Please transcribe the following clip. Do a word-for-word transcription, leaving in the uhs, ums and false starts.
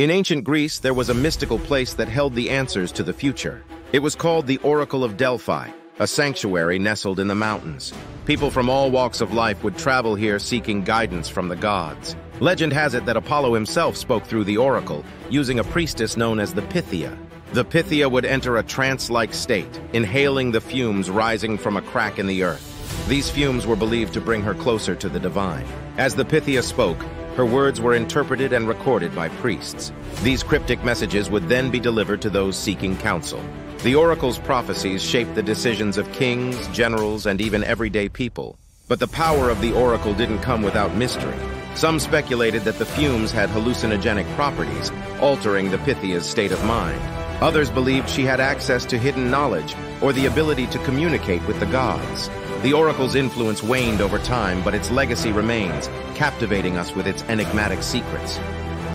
In ancient Greece, there was a mystical place that held the answers to the future. It was called the Oracle of Delphi, a sanctuary nestled in the mountains. People from all walks of life would travel here seeking guidance from the gods. Legend has it that Apollo himself spoke through the oracle, using a priestess known as the Pythia. The Pythia would enter a trance-like state, inhaling the fumes rising from a crack in the earth. These fumes were believed to bring her closer to the divine. As the Pythia spoke, her words were interpreted and recorded by priests. These cryptic messages would then be delivered to those seeking counsel. The oracle's prophecies shaped the decisions of kings, generals, and even everyday people. But the power of the oracle didn't come without mystery. Some speculated that the fumes had hallucinogenic properties, altering the Pythia's state of mind. Others believed she had access to hidden knowledge or the ability to communicate with the gods. The oracle's influence waned over time, but its legacy remains, captivating us with its enigmatic secrets.